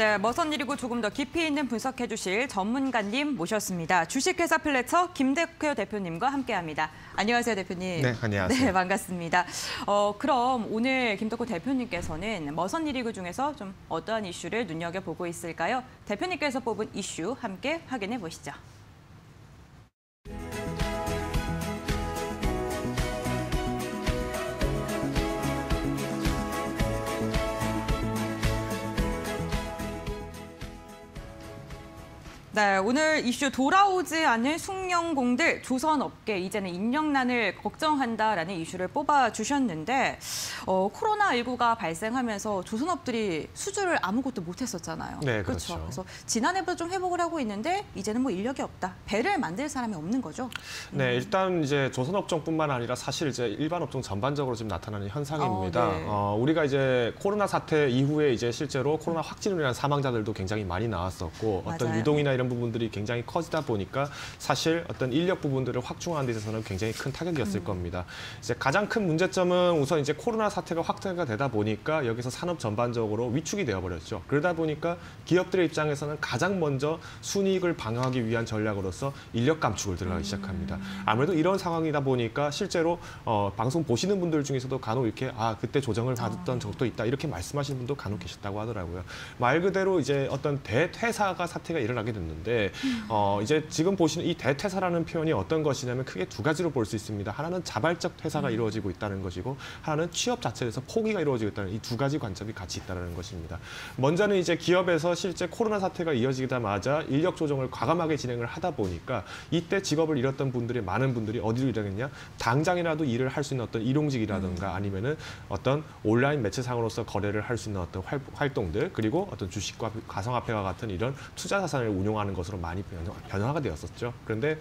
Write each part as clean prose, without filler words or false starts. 네, 머선 일이고 조금 더 깊이 있는 분석해 주실 전문가님 모셨습니다. 주식회사 플래처 김덕호 대표님과 함께합니다. 안녕하세요, 대표님. 네, 안녕하세요. 네, 반갑습니다. 그럼 오늘 김덕호 대표님께서는 머선 일이고 중에서 좀 어떠한 이슈를 눈여겨보고 있을까요? 대표님께서 뽑은 이슈 함께 확인해 보시죠. 네, 오늘 이슈 돌아오지 않을 숙련공들, 조선업계 이제는 인력난을 걱정한다라는 이슈를 뽑아주셨는데 코로나19가 발생하면서 조선업들이 수주를 아무것도 못했었잖아요. 네, 그렇죠. 그래서 지난해보다 좀 회복을 하고 있는데 이제는 뭐 인력이 없다. 배를 만들 사람이 없는 거죠. 네, 일단 이제 조선업종뿐만 아니라 사실 이제 일반 업종 전반적으로 지금 나타나는 현상입니다. 네. 우리가 이제 코로나 사태 이후에 이제 실제로 코로나 확진으로 인한 사망자들도 굉장히 많이 나왔었고 맞아요. 어떤 유동이나 이런 부분들이 굉장히 커지다 보니까 사실 어떤 인력 부분들을 확충하는 데 있어서는 굉장히 큰 타격이었을 겁니다. 이제 가장 큰 문제점은 우선 이제 코로나 사태가 확대가 되다 보니까 여기서 산업 전반적으로 위축이 되어버렸죠. 그러다 보니까 기업들의 입장에서는 가장 먼저 순이익을 방어하기 위한 전략으로서 인력 감축을 들어가기 시작합니다. 아무래도 이런 상황이다 보니까 실제로 방송 보시는 분들 중에서도 간혹 이렇게 그때 조정을 받았던 적도 있다 이렇게 말씀하시는 분도 간혹 계셨다고 하더라고요. 말 그대로 이제 어떤 대퇴사가 사태가 일어나게 됐는데 이제 지금 보시는 이 대퇴사라는 표현이 어떤 것이냐면 크게 두 가지로 볼 수 있습니다. 하나는 자발적 퇴사가 이루어지고 있다는 것이고 하나는 취업 자체에서 포기가 이루어지고 있다는 이 두 가지 관점이 같이 있다는 것입니다. 먼저는 이제 기업에서 실제 코로나 사태가 이어지자마자 인력 조정을 과감하게 진행을 하다 보니까 이때 직업을 잃었던 분들이 많은 분들이 어디로 일하겠냐? 당장이라도 일을 할 수 있는 어떤 일용직이라든가 아니면은 어떤 온라인 매체상으로서 거래를 할 수 있는 어떤 활동들 그리고 어떤 주식과 가상화폐와 같은 이런 투자 자산을 운용하는 것으로 많이 변화가 되었었죠. 그런데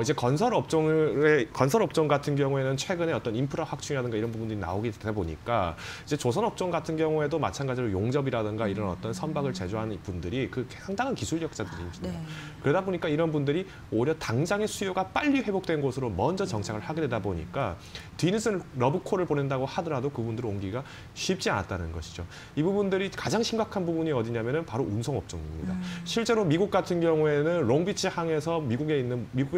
이제 건설 업종 같은 경우에는 최근에 어떤 인프라 확충이라든가 이런 부분들이 나오게 되다 보니까 이제 조선 업종 같은 경우에도 마찬가지로 용접이라든가 이런 어떤 선박을 제조하는 분들이 그 상당한 기술력자들입니다. 네. 그러다 보니까 이런 분들이 오히려 당장의 수요가 빨리 회복된 곳으로 먼저 정착을 하게 되다 보니까 뒤늦은 러브콜을 보낸다고 하더라도 그분들을 옮기기가 쉽지 않았다는 것이죠. 이 부분들이 가장 심각한 부분이 어디냐면은 바로 운송업종입니다. 실제로 미국 같은 경우에는 롱비치 항에서 미국에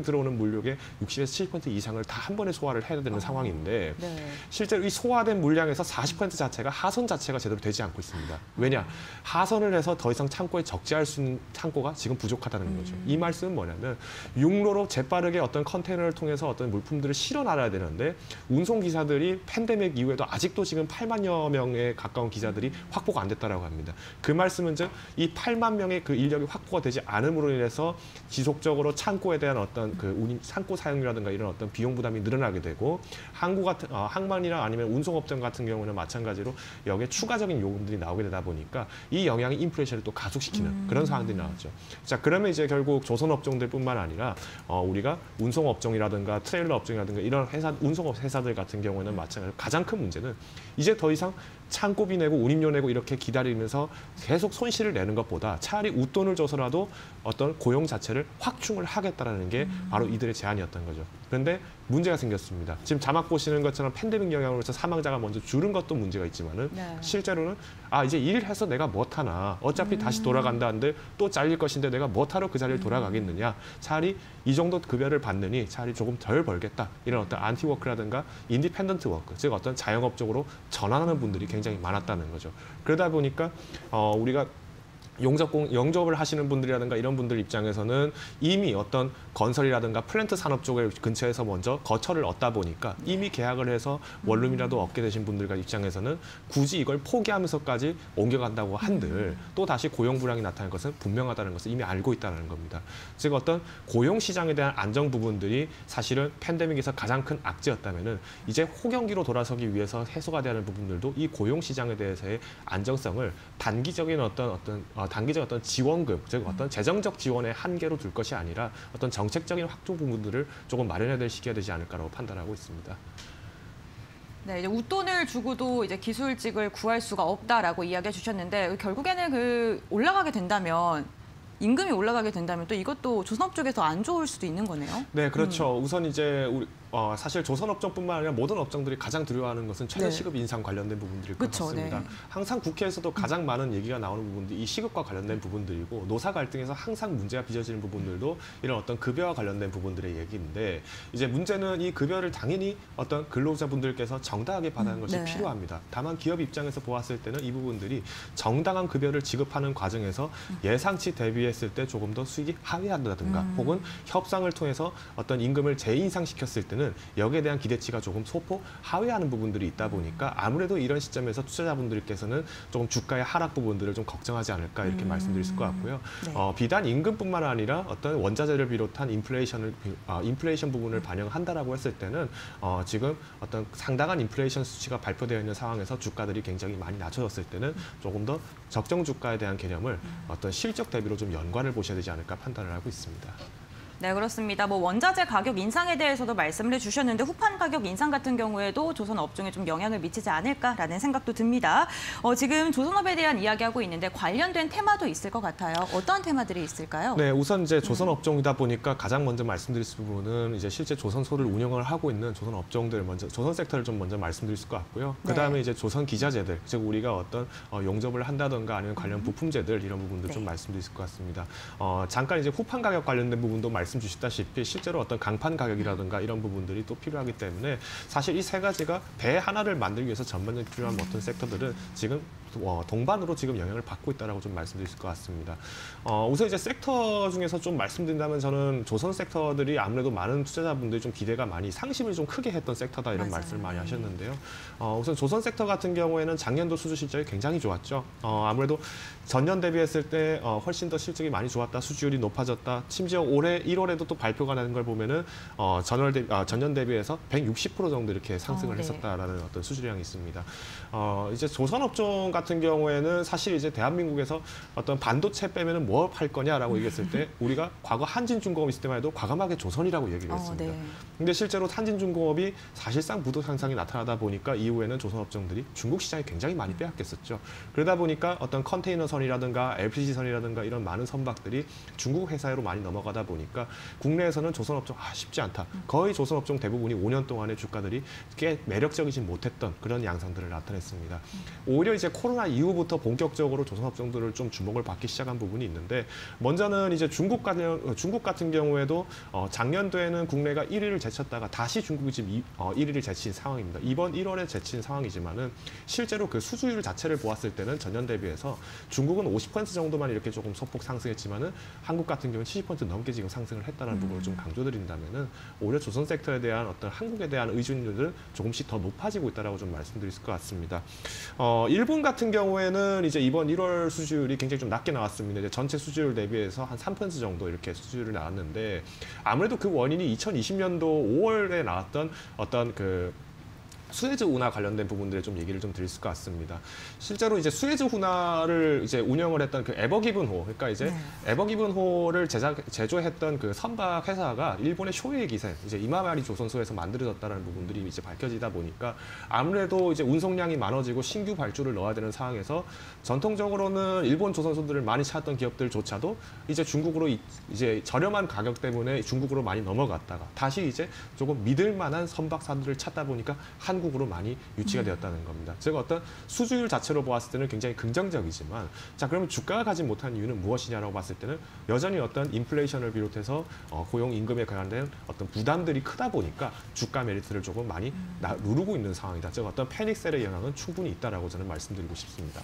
들어오는 물류의 60에서 70% 이상을 다 한 번에 소화를 해야 되는 상황인데 네. 실제로 이 소화된 물량에서 40% 자체가 하선 자체가 제대로 되지 않고 있습니다. 왜냐? 하선을 해서 더 이상 창고에 적재할 수 있는 창고가 지금 부족하다는 거죠. 이 말씀은 뭐냐면 육로로 재빠르게 어떤 컨테이너를 통해서 어떤 물품들을 실어 나가야 되는데 운송기사들이 팬데믹 이후에도 아직도 지금 8만여 명에 가까운 기사들이 확보가 안 됐다라고 합니다. 그 말씀은 즉 이 8만 명의 그 인력이 확보가 되지 않음으로 인해서 지속적으로 창고에 대한 어떤 그 창고 사용료라든가 이런 어떤 비용 부담이 늘어나게 되고 항만이나 아니면 운송업종 같은 경우는 마찬가지로 여기에 추가적인 요금들이 나오게 되다 보니까 이 영향이 인플레이션을 또 가속시키는 그런 상황들이 나왔죠. 자, 그러면 이제 결국 조선 업종들뿐만 아니라 우리가 운송업종이라든가 트레일러 업종이라든가 이런 운송업 회사들 같은 경우에는 마찬가지로 가장 큰 문제는 이제 더 이상 창고비 내고 운임료 내고 이렇게 기다리면서 계속 손실을 내는 것보다 차라리 웃돈을 줘서라도 어떤 고용 자체를 확충을 하겠다라는 게 바로 이들의 제안이었던 거죠. 그런데 문제가 생겼습니다. 지금 자막 보시는 것처럼 팬데믹 영향으로 해서 사망자가 먼저 줄은 것도 문제가 있지만은 네. 실제로는 이제 일을 해서 내가 뭐 타나 어차피 다시 돌아간다는데 또 잘릴 것인데 내가 뭐 타러 그 자리를 돌아가겠느냐 차라리 이 정도 급여를 받느니 차라리 조금 덜 벌겠다 이런 어떤 안티워크라든가 인디펜던트 워크 즉 어떤 자영업 쪽으로 전환하는 분들이 굉장히 많았다는 거죠. 그러다 보니까 우리가 영접을 하시는 분들이라든가 이런 분들 입장에서는 이미 어떤 건설이라든가 플랜트 산업 쪽에 근처에서 먼저 거처를 얻다 보니까 이미 계약을 해서 원룸이라도 얻게 되신 분들과 입장에서는 굳이 이걸 포기하면서까지 옮겨간다고 한들 또 다시 고용 불황이 나타날 것은 분명하다는 것을 이미 알고 있다는 겁니다. 즉 어떤 고용 시장에 대한 안정 부분들이 사실은 팬데믹에서 가장 큰 악재였다면은 이제 호경기로 돌아서기 위해서 해소가 되는 부분들도 이 고용 시장에 대해서의 안정성을 단기적인 어떤 지원금, 즉 어떤 재정적 지원의 한계로 둘 것이 아니라 어떤 정책적인 확충 부분들을 조금 마련해야 될 시기가 되지 않을까라고 판단하고 있습니다. 네, 이제 웃돈을 주고도 이제 기술직을 구할 수가 없다라고 이야기해 주셨는데 결국에는 올라가게 된다면 임금이 올라가게 된다면 또 이것도 조선업 쪽에서 안 좋을 수도 있는 거네요. 네, 그렇죠. 우선 이제 사실 조선업종뿐만 아니라 모든 업종들이 가장 두려워하는 것은 최저시급 인상 관련된 부분들일 것 같습니다. 항상 국회에서도 가장 많은 얘기가 나오는 부분들이 이 시급과 관련된 부분들이고, 노사 갈등에서 항상 문제가 빚어지는 부분들도 이런 어떤 급여와 관련된 부분들의 얘기인데, 이제 문제는 이 급여를 당연히 어떤 근로자분들께서 정당하게 받아는 것이 필요합니다. 다만 기업 입장에서 보았을 때는 이 부분들이 정당한 급여를 지급하는 과정에서 예상치 대비했을 때 조금 더 수익이 하회한다든가 혹은 협상을 통해서 어떤 임금을 재인상시켰을 때는 여기에 대한 기대치가 조금 소폭 하회하는 부분들이 있다 보니까 아무래도 이런 시점에서 투자자분들께서는 조금 주가의 하락 부분들을 좀 걱정하지 않을까 이렇게 말씀드릴 수 있을 것 같고요. 비단 임금뿐만 아니라 어떤 원자재를 비롯한 인플레이션 부분을 반영한다라고 했을 때는 지금 어떤 상당한 인플레이션 수치가 발표되어 있는 상황에서 주가들이 굉장히 많이 낮춰졌을 때는 조금 더 적정 주가에 대한 개념을 어떤 실적 대비로 좀 연관을 보셔야 되지 않을까 판단을 하고 있습니다. 네, 그렇습니다. 원자재 가격 인상에 대해서도 말씀을 해주셨는데 후판 가격 인상 같은 경우에도 조선 업종에 좀 영향을 미치지 않을까라는 생각도 듭니다. 지금 조선업에 대한 이야기하고 있는데 관련된 테마도 있을 것 같아요. 어떠한 테마들이 있을까요? 네, 우선 이제 조선 업종이다 보니까 가장 먼저 말씀드릴 부분은 이제 실제 조선소를 운영을 하고 있는 조선 업종들 먼저, 조선 섹터를 좀 먼저 말씀드릴 것 같고요. 그 다음에 이제 조선 기자재들, 즉 우리가 어떤 용접을 한다든가 아니면 관련 부품재들 이런 부분도 좀 말씀드릴 것 같습니다. 잠깐 이제 후판 가격 관련된 부분도 말씀 주셨다시피 실제로 어떤 강판 가격이라든가 이런 부분들이 또 필요하기 때문에 사실 이 세 가지가 배 하나를 만들기 위해서 전반적으로 필요한 어떤 섹터들은 지금 동반으로 지금 영향을 받고 있다라고 좀 말씀드릴 것 같습니다. 우선 이제 섹터 중에서 좀 말씀드린다면 저는 조선 섹터들이 아무래도 많은 투자자분들이 좀 기대가 많이 상심을 좀 크게 했던 섹터다 이런 말씀을 많이 하셨는데요. 우선 조선 섹터 같은 경우에는 작년도 수주 실적이 굉장히 좋았죠. 아무래도 전년 대비했을 때 훨씬 더 실적이 많이 좋았다, 수주율이 높아졌다. 심지어 올해 1월에도 또 발표가 나는 걸 보면은 전년 대비해서 160% 정도 이렇게 상승을 했었다라는 어떤 수주량이 있습니다. 이제 조선 업종 같은 경우에는 사실 이제 대한민국에서 어떤 반도체 빼면은 뭐 할 거냐라고 얘기했을 때 우리가 과거 한진중공업 있을 때만 해도 과감하게 조선이라고 얘기를 했습니다. 근데 실제로 한진중공업이 사실상 부도 현상이 나타나다 보니까 이후에는 조선 업종들이 중국 시장이 굉장히 많이 빼앗겼었죠. 그러다 보니까 어떤 컨테이너선이라든가 LPG선이라든가 이런 많은 선박들이 중국 회사로 많이 넘어가다 보니까 국내에서는 조선업종 쉽지 않다. 거의 조선업종 대부분이 5년 동안의 주가들이 꽤 매력적이지 못했던 그런 양상들을 나타냈습니다. 오히려 이제 코로나 이후부터 본격적으로 조선업종들을 좀 주목을 받기 시작한 부분이 있는데 먼저는 이제 중국 같은 경우에도 작년도에는 국내가 1위를 제쳤다가 다시 중국이 지금 1위를 제친 상황입니다. 이번 1월에 제친 상황이지만은 실제로 그 수주율 자체를 보았을 때는 전년 대비해서 중국은 50% 정도만 이렇게 조금 소폭 상승했지만은 한국 같은 경우는 70% 넘게 지금 상승을 했다는 부분을 좀 강조드린다면은 오히려 조선 섹터에 대한 어떤 한국에 대한 의존율은 조금씩 더 높아지고 있다라고 좀 말씀드릴 것 같습니다. 일본 같은 경우에는 이제 이번 1월 수주율이 굉장히 좀 낮게 나왔습니다. 이제 전체 수주율 대비해서 한 3% 정도 이렇게 수주율이 나왔는데 아무래도 그 원인이 2020년도 5월에 나왔던 어떤 그 수에즈 운하 관련된 부분들에 좀 얘기를 좀 드릴 것 같습니다. 실제로 이제 수에즈 운하를 이제 운영을 했던 그 에버기븐호, 그러니까 이제 에버기븐호를 제조했던 그 선박 회사가 일본의 쇼이기세, 이제 이마마리 조선소에서 만들어졌다는 부분들이 이제 밝혀지다 보니까 아무래도 이제 운송량이 많아지고 신규 발주를 넣어야 되는 상황에서 전통적으로는 일본 조선소들을 많이 찾았던 기업들조차도 이제 중국으로 이제 저렴한 가격 때문에 중국으로 많이 넘어갔다가 다시 이제 조금 믿을만한 선박사들을 찾다 보니까 한 한국으로 많이 유치가 되었다는 겁니다. 즉 어떤 수주율 자체로 보았을 때는 굉장히 긍정적이지만 자 그러면 주가가 가지 못한 이유는 무엇이냐라고 봤을 때는 여전히 어떤 인플레이션을 비롯해서 고용임금에 관련된 어떤 부담들이 크다 보니까 주가 메리트를 조금 많이 누르고 있는 상황이다. 즉 어떤 패닉셀의 영향은 충분히 있다라고 저는 말씀드리고 싶습니다.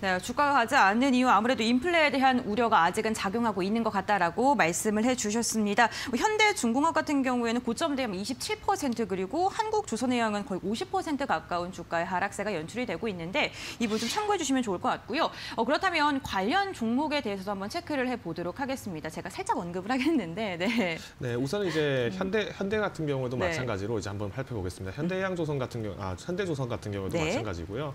네, 주가가 가지 않는 이유 아무래도 인플레에 대한 우려가 아직은 작용하고 있는 것 같다라고 말씀을 해주셨습니다. 현대중공업 같은 경우에는 고점 대비 27% 그리고 한국조선해양은 거의 50% 가까운 주가의 하락세가 연출이 되고 있는데 이 부분 좀 참고해 주시면 좋을 것 같고요. 그렇다면 관련 종목에 대해서도 한번 체크를 해보도록 하겠습니다. 제가 살짝 언급을 하겠는데 네, 우선 이제 현대 같은 경우에도 마찬가지로 이제 한번 살펴보겠습니다. 현대조선 같은 경우에도 마찬가지고요.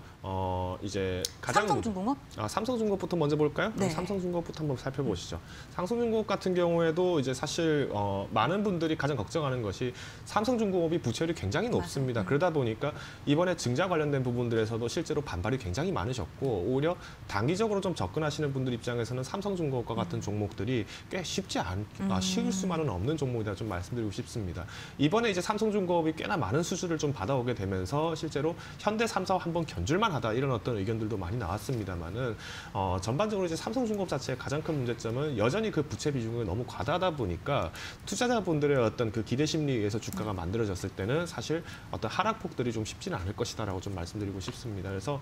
이제 가장 삼성중공업? 아, 삼성중공업부터 먼저 볼까요? 네. 삼성중공업부터 한번 살펴보시죠. 삼성중공업 같은 경우에도 이제 사실 많은 분들이 가장 걱정하는 것이 삼성중공업이 부채율이 굉장히 높습니다. 그러다 보니까 이번에 증자 관련된 부분들에서도 실제로 반발이 굉장히 많으셨고, 오히려 단기적으로 좀 접근하시는 분들 입장에서는 삼성중공업과 같은 종목들이 꽤 쉽지 쉬울 수만은 없는 종목이다 좀 말씀드리고 싶습니다. 이번에 이제 삼성중공업이 꽤나 많은 수주를 좀 받아오게 되면서 실제로 현대 삼사와 한번 견줄만 하다 이런 어떤 의견들도 많이 나왔습니다만은 전반적으로 이제 삼성중공업 자체의 가장 큰 문제점은 여전히 그 부채 비중이 너무 과다하다 보니까 투자자분들의 어떤 그 기대 심리에 의해서 주가가 만들어졌을 때는 사실 어떤 하락폭들이 좀 쉽지는 않을 것이다라고 좀 말씀드리고 싶습니다. 그래서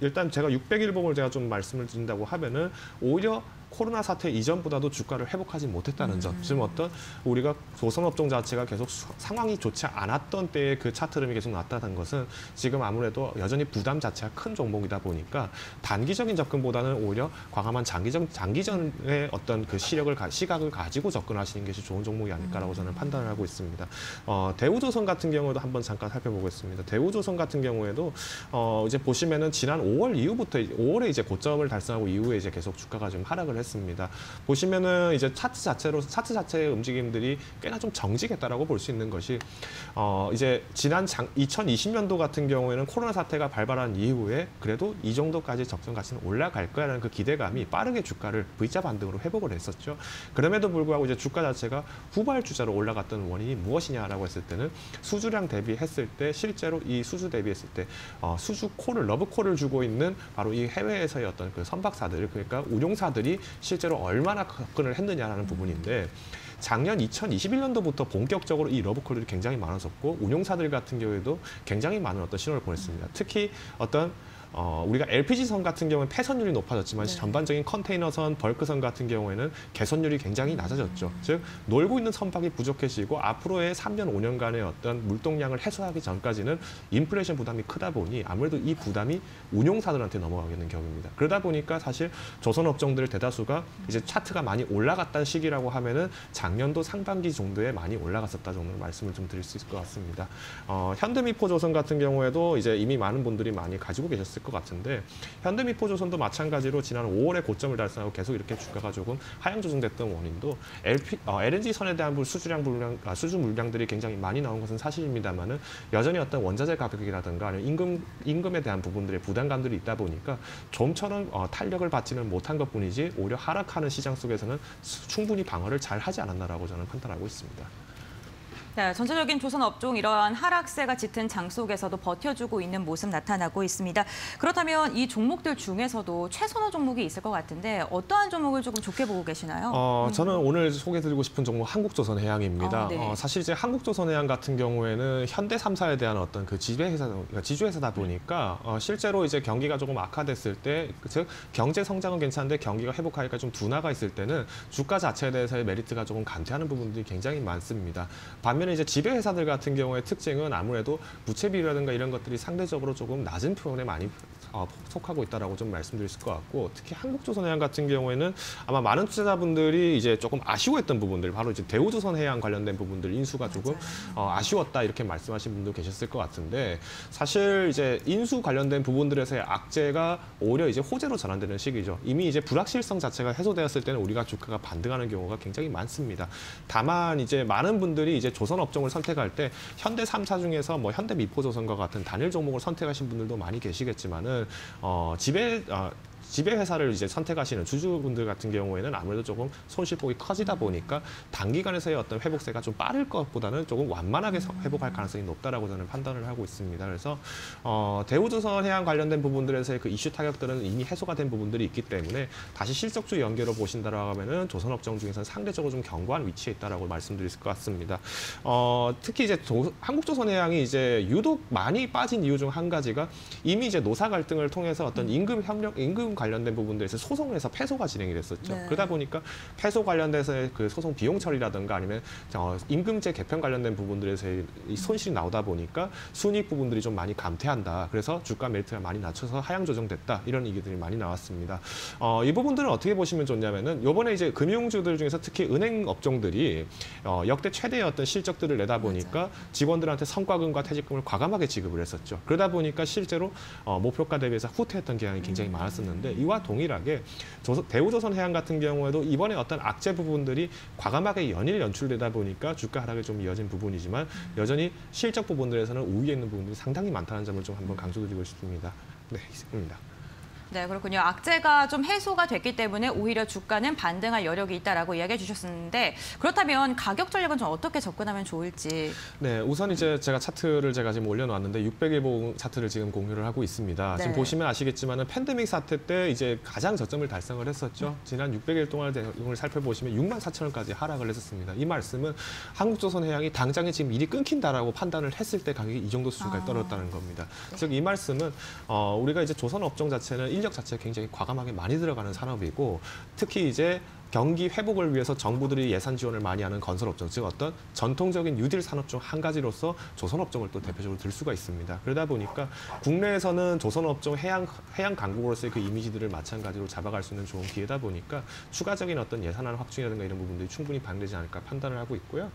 일단 제가 601봉을 제가 좀 말씀을 드린다고 하면은 오히려 코로나 사태 이전보다도 주가를 회복하지 못했다는 점, 지금 어떤 우리가 조선업종 자체가 계속 상황이 좋지 않았던 때의 그 차트름이 계속 나타난 것은 지금 아무래도 여전히 부담 자체가 큰 종목이다 보니까 단기적인 접근보다는 오히려 과감한 장기전의 어떤 그 시각을 가지고 접근하시는 것이 좋은 종목이 아닐까라고 저는 판단을 하고 있습니다. 대우조선 같은 경우도 한번 잠깐 살펴보겠습니다. 대우조선 같은 경우에도 이제 보시면은 지난 5월 이후부터 5월에 이제 고점을 달성하고 이후에 이제 계속 주가가 좀 하락을 했습니다. 보시면은 이제 차트 자체의 움직임들이 꽤나 좀 정직했다라고 볼 수 있는 것이 이제 지난 2020년도 같은 경우에는 코로나 사태가 발발한 이후에 그래도 이 정도까지 적정 가치는 올라갈 거라는 그 기대감이 빠르게 주가를 V자 반등으로 회복을 했었죠. 그럼에도 불구하고 이제 주가 자체가 후발주자로 올라갔던 원인이 무엇이냐라고 했을 때는 수주량 대비했을 때 실제로 이 수주 대비했을 때 수주 콜을 러브콜을 주고 있는 바로 이 해외에서의 어떤 그 선박사들, 그러니까 운용사들이 실제로 얼마나 접근을 했느냐라는 부분인데, 작년 2021년도부터 본격적으로 이 러브콜들이 굉장히 많아졌고 운용사들 같은 경우에도 굉장히 많은 어떤 신호를 보냈습니다. 특히 어떤 우리가 LPG선 같은 경우는 폐선율이 높아졌지만 전반적인 컨테이너선, 벌크선 같은 경우에는 개선율이 굉장히 낮아졌죠. 즉 놀고 있는 선박이 부족해지고 앞으로의 3년, 5년간의 어떤 물동량을 해소하기 전까지는 인플레이션 부담이 크다 보니 아무래도 이 부담이 운용사들한테 넘어가게 되는 경우입니다. 그러다 보니까 사실 조선업종들 대다수가 이제 차트가 많이 올라갔다는 시기라고 하면은 작년도 상반기 정도에 많이 올라갔었다 정도로 말씀을 좀 드릴 수 있을 것 같습니다. 현대미포조선 같은 경우에도 이제 이미 많은 분들이 많이 가지고 계셨을 것 같은데, 현대미포조선도 마찬가지로 지난 5월에 고점을 달성하고 계속 이렇게 주가가 조금 하향 조정됐던 원인도 LNG선에 대한 수주 물량들이 굉장히 많이 나온 것은 사실입니다만은 여전히 어떤 원자재 가격이라든가 아니면 임금에 대한 부분들의 부담감들이 있다 보니까 좀처럼 탄력을 받지는 못한 것뿐이지 오히려 하락하는 시장 속에서는 충분히 방어를 잘 하지 않았나라고 저는 판단하고 있습니다. 네, 전체적인 조선 업종 이러한 하락세가 짙은 장 속에서도 버텨주고 있는 모습 나타나고 있습니다. 그렇다면 이 종목들 중에서도 최선호 종목이 있을 것 같은데 어떠한 종목을 조금 좋게 보고 계시나요? 저는 오늘 소개해드리고 싶은 종목 한국조선해양입니다. 사실 이제 한국조선해양 같은 경우에는 현대 3사에 대한 어떤 그 지주회사다 보니까 실제로 이제 경기가 조금 악화됐을 때, 즉 경제 성장은 괜찮은데 경기가 회복하니까 좀 둔화가 있을 때는 주가 자체에 대해서의 메리트가 조금 감퇴하는 부분들이 굉장히 많습니다. 반면에 이제 지배회사들 같은 경우의 특징은 아무래도 부채 비율이라든가 이런 것들이 상대적으로 조금 낮은 편에 많이 속하고 있다라고 좀 말씀드릴 수 있을 것 같고, 특히 한국조선해양 같은 경우에는 아마 많은 투자자분들이 이제 조금 아쉬워했던 부분들, 바로 이제 대우조선해양 관련된 부분들 인수가 조금 아쉬웠다 이렇게 말씀하신 분도 계셨을 것 같은데, 사실 이제 인수 관련된 부분들에서의 악재가 오히려 이제 호재로 전환되는 시기죠. 이미 이제 불확실성 자체가 해소되었을 때는 우리가 주가가 반등하는 경우가 굉장히 많습니다. 다만 이제 많은 분들이 이제 조선업종을 선택할 때 현대 3사 중에서 뭐 현대미포조선과 같은 단일 종목을 선택하신 분들도 많이 계시겠지만은 지배회사를 이제 선택하시는 주주분들 같은 경우에는 아무래도 조금 손실폭이 커지다 보니까 단기간에서의 어떤 회복세가 좀 빠를 것보다는 조금 완만하게 회복할 가능성이 높다라고 저는 판단을 하고 있습니다. 그래서 대우조선해양 관련된 부분들에서의 그 이슈 타격들은 이미 해소가 된 부분들이 있기 때문에 다시 실적주 연계로 보신다라고 하면은 조선업종 중에서는 상대적으로 좀 견고한 위치에 있다라고 말씀드릴 수 있을 것 같습니다. 특히 이제 한국조선해양이 이제 유독 많이 빠진 이유 중 한 가지가 이미 이제 노사 갈등을 통해서 어떤 임금 관련된 부분들에서 소송에서 패소가 진행이 됐었죠. 네. 그러다 보니까 패소 관련돼서의 그 소송 비용 처리라든가 아니면 임금제 개편 관련된 부분들에서의 손실이 나오다 보니까 순이익 부분들이 좀 많이 감퇴한다. 그래서 주가 메리트가 많이 낮춰서 하향 조정됐다. 이런 얘기들이 많이 나왔습니다. 이 부분들은 어떻게 보시면 좋냐면은 요번에 이제 금융주들 중에서 특히 은행 업종들이 역대 최대의 어떤 실적들을 내다 보니까 맞아. 직원들한테 성과금과 퇴직금을 과감하게 지급을 했었죠. 그러다 보니까 실제로 목표가 대비해서 후퇴했던 경향이 굉장히 많았었는데 이와 동일하게 대우조선해양 같은 경우에도 이번에 어떤 악재 부분들이 과감하게 연일 연출되다 보니까 주가 하락이 좀 이어진 부분이지만 여전히 실적 부분들에서는 우위에 있는 부분들이 상당히 많다는 점을 좀 한번 강조드리고 싶습니다. 네, 있습니다. 네, 그렇군요. 악재가 좀 해소가 됐기 때문에 오히려 주가는 반등할 여력이 있다라고 이야기해 주셨는데 그렇다면 가격 전략은 좀 어떻게 접근하면 좋을지. 네, 우선 이제 제가 차트를 지금 올려놓았는데 600일봉 차트를 지금 공유를 하고 있습니다. 네. 지금 보시면 아시겠지만은 팬데믹 사태 때 이제 가장 저점을 달성을 했었죠. 지난 600일 동안 내용을 살펴보시면 64,000원까지 하락을 했었습니다. 이 말씀은 한국조선해양이 당장에 지금 일이 끊긴다라고 판단을 했을 때 가격이 이 정도 수준까지 떨어졌다는 겁니다. 네. 즉 이 말씀은 우리가 이제 조선 업종 자체는 인력 자체가 굉장히 과감하게 많이 들어가는 산업이고 특히 이제 경기 회복을 위해서 정부들이 예산 지원을 많이 하는 건설업종, 즉 어떤 전통적인 뉴딜 산업 중 한 가지로서 조선업종을 또 대표적으로 들 수가 있습니다. 그러다 보니까 국내에서는 조선업종 해양 강국으로서의 그 이미지들을 마찬가지로 잡아갈 수 있는 좋은 기회다 보니까 추가적인 어떤 예산안 확충이라든가 이런 부분들이 충분히 반영되지 않을까 판단을 하고 있고요.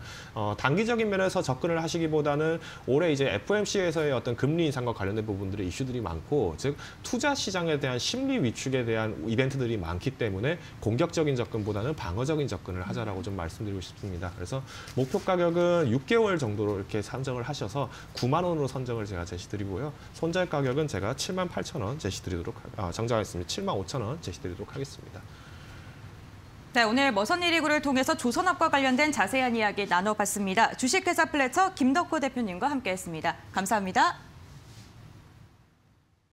단기적인 면에서 접근을 하시기보다는 올해 이제 FOMC에서의 어떤 금리 인상과 관련된 부분들의 이슈들이 많고, 즉 투자 시장에 대한 심리 위축에 대한 이벤트들이 많기 때문에 공격적인 접근 보다는 방어적인 접근을 하자라고 좀 말씀드리고 싶습니다. 그래서 목표 가격은 6개월 정도로 이렇게 선정을 하셔서 9만 원으로 선정을 제가 제시드리고요. 손절 가격은 제가 78,000원 정정하겠습니다. 75,000원 제시드리도록 하겠습니다. 네, 오늘 머선일이구를 통해서 조선업과 관련된 자세한 이야기 나눠봤습니다. 주식회사 플래처 김덕호 대표님과 함께했습니다. 감사합니다.